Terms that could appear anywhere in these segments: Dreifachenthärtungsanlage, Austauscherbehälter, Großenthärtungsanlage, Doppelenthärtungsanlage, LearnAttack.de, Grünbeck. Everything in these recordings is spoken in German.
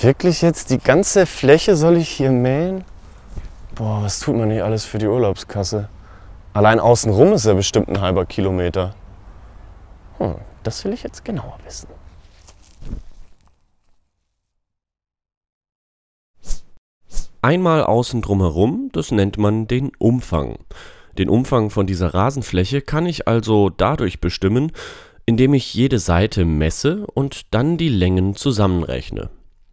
Wirklich jetzt? Die ganze Fläche soll ich hier mähen? Boah, was tut man nicht alles für die Urlaubskasse? Allein außenrum ist ja bestimmt ein halber Kilometer. Hm, das will ich jetzt genauer wissen. Einmal außen drumherum, das nennt man den Umfang. Den Umfang von dieser Rasenfläche kann ich also dadurch bestimmen, indem ich jede Seite messe und dann die Längen zusammenrechne.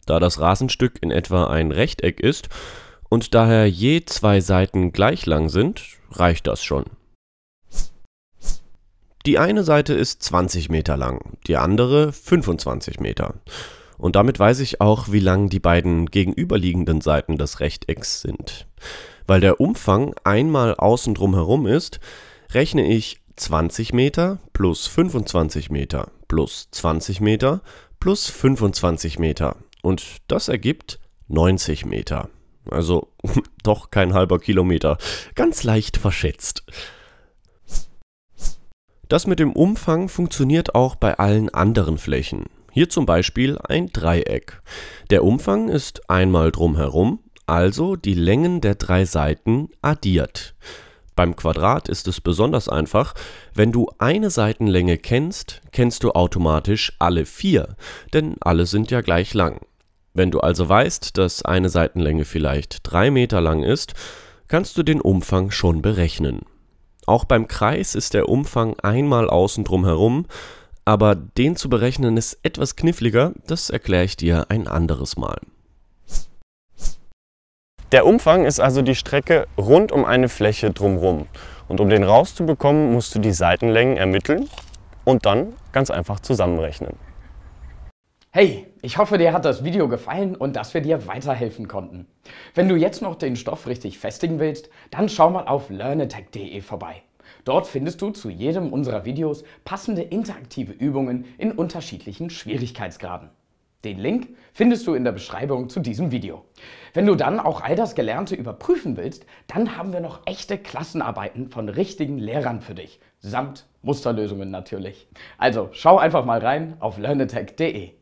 Da das Rasenstück in etwa ein Rechteck ist und daher je zwei Seiten gleich lang sind, reicht das schon. Die eine Seite ist 20 Meter lang, die andere 25 Meter. Und damit weiß ich auch, wie lang die beiden gegenüberliegenden Seiten des Rechtecks sind. Weil der Umfang einmal außen drum herum ist, rechne ich 20 Meter plus 25 Meter plus 20 Meter plus 25 Meter. Und das ergibt 90 Meter. Also doch kein halber Kilometer. Ganz leicht verschätzt. Das mit dem Umfang funktioniert auch bei allen anderen Flächen. Hier zum Beispiel ein Dreieck. Der Umfang ist einmal drumherum, also die Längen der drei Seiten addiert. Beim Quadrat ist es besonders einfach. Wenn du eine Seitenlänge kennst, kennst du automatisch alle vier, denn alle sind ja gleich lang. Wenn du also weißt, dass eine Seitenlänge vielleicht 3 Meter lang ist, kannst du den Umfang schon berechnen. Auch beim Kreis ist der Umfang einmal außen drumherum, aber den zu berechnen ist etwas kniffliger, das erkläre ich dir ein anderes Mal. Der Umfang ist also die Strecke rund um eine Fläche drumherum. Und um den rauszubekommen, musst du die Seitenlängen ermitteln und dann ganz einfach zusammenrechnen. Hey, ich hoffe, dir hat das Video gefallen und dass wir dir weiterhelfen konnten. Wenn du jetzt noch den Stoff richtig festigen willst, dann schau mal auf LearnAttack.de vorbei. Dort findest du zu jedem unserer Videos passende interaktive Übungen in unterschiedlichen Schwierigkeitsgraden. Den Link findest du in der Beschreibung zu diesem Video. Wenn du dann auch all das Gelernte überprüfen willst, dann haben wir noch echte Klassenarbeiten von richtigen Lehrern für dich, samt Musterlösungen natürlich. Also schau einfach mal rein auf LearnAttack.de.